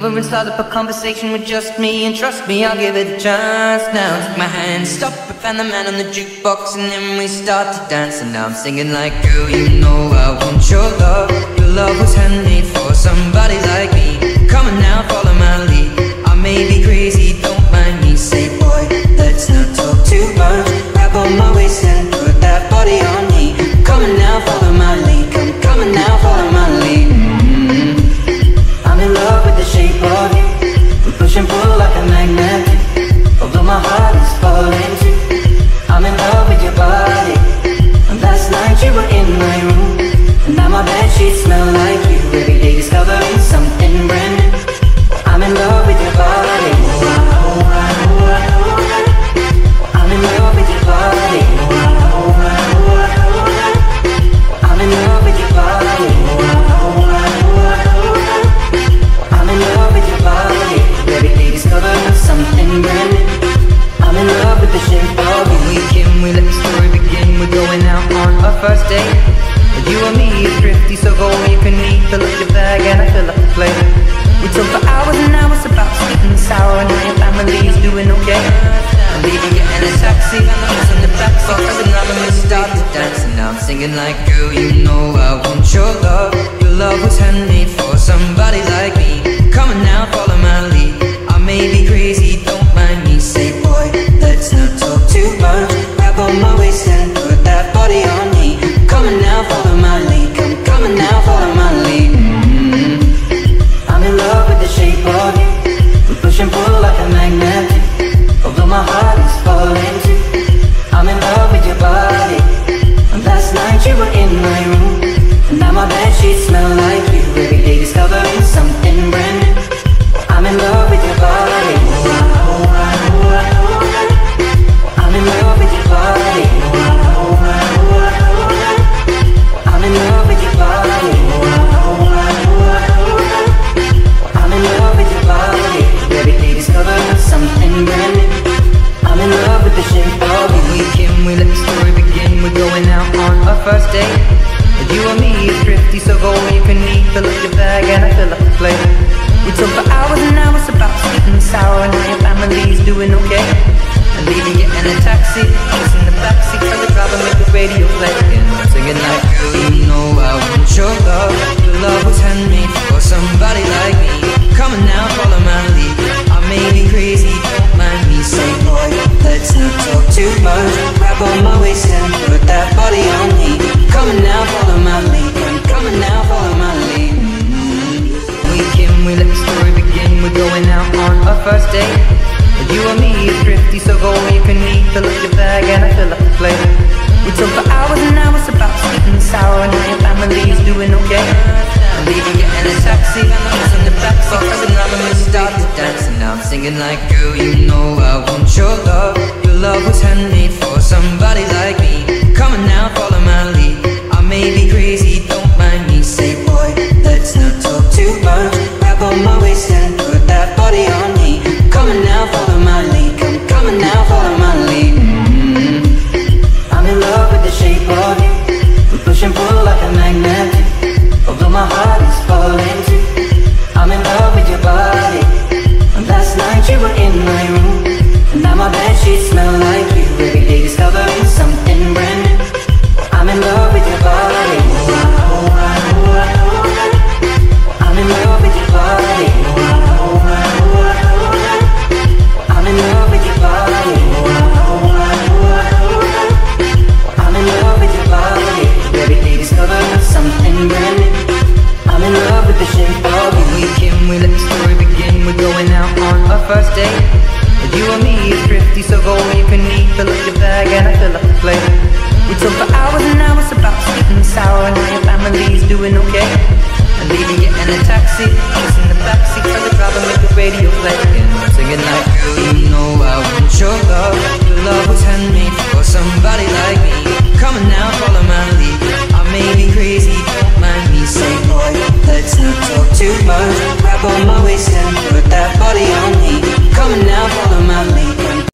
When we start up a conversation with just me, and trust me, I'll give it a chance. Now take my hand, stop and find the man on the jukebox, and then we start to dance. And now I'm singing like, girl, you know I want your love. Your love was handmade for somebody like me. Come on now, follow my lead. I may be crazy, don't mind me. Say, boy, let's not talk too much. Grab on my waist and put that body on me. Come on now, follow my lead. Come on now, follow my lead. I'm in love with the shape of you. We push and pull like a magnet. Although my heart is falling too, I'm in love with your body. And last night you were in my room, and now my bedsheets smell like you. Every day discovering something brand new. I'm in love with your body. I'm in love with your body. I'm in love with your body. Discovering something brand new. I'm in love with the shape of you. We can, we let the story begin. We're going out on our first date. But you and me is thrifty, so go all you can eat. Fill up your bag and I fill up the plate. We talk for hours and hours about sweet and sour, and how your family's doing okay. I'm leaving you in a taxi, it's in the back box, and now we start to dance. And now I'm singing like, girl, you know I want your love. Your love was handmade for somebody like me. Come on now, follow my lead. Maybe crazy, don't mind me. Say, boy, let's not talk too much. Grab on my waist and put that body on me. Come on now, follow my lead. Come on now, follow my lead. I'm in love with the shape of you. We push and pull like a magnet. Although my heart is falling too, I'm in love with your body. And last night you were in my room, and now my bedsheets smell like you. Every day discovering something brand new. I'm in love with your body. I'm in love with your body. I'm in love with your body. I'm in love with your body. Every day discovering something brand new. I'm in love with the shape of you. We can, we let the story begin. We're going out on our first date. You and me is thrifty, so go all you can eat. Fill up your bag and I fill up the plate. We talk for hours and hours about sweet and sour, and how your family's doing okay. I'm leaving you in a taxi, it's in the backseat, tell the driver make the radio play. And I'm singing like, girl, you know I want your love. Your love was handmade for somebody like me. Come on now, follow my lead. I may be crazy, don't mind me. Say, boy, let's not talk too much. Grab on my waist and put that body on me. Come on now, follow my lead. Come on now, follow my lead. We let the story begin. We're going out on our first date. You and me is thrifty, so go all you can eat. Fill up your bag and I fill up the plate. We talk for hours and hours about sweet and sour, and how your family's doing okay. I'm leaving you in a taxi, it's in the back box, and now we start to dance. And now I'm singing like, girl, you know I want your love. Your love was handmade for somebody like me. Come on now, follow my lead. I may be crazy, don't mind me. Say, boy, let's not talk too much. Grab on my waist and put that body on me. Come on now, follow my lead. Come on now, follow my lead. I'm in love with the shape of you. We push and pull like a magnet. Although my heart is falling too, I'm in love with your body. And last night you were in my room, and now my bedsheets smell like you. Every day discovering something brand new. I'm in love with your body. I'm in love with your body. I'm in love with your body. I'm in love with your body. Every day discovering something brand new. I'm in love with the shape of you. We can, we let the story begin. We're going out on our first date. You and me is thrifty, so go all you can eat. Fill up your bag and I fill up the plate. We talk for hours and hours about sweet and sour, and how your family's doing okay. I'm leaving you in a taxi, it's in the backseat, tell the driver make the radio play. And I'm singing like, girl, you know I want your love. Your love was handmade for somebody like me. Come on now, follow my lead. I may be crazy, don't mind me. Say, boy, let's not talk too much. Grab on my waist and put that body on me. Come on now, follow my lead.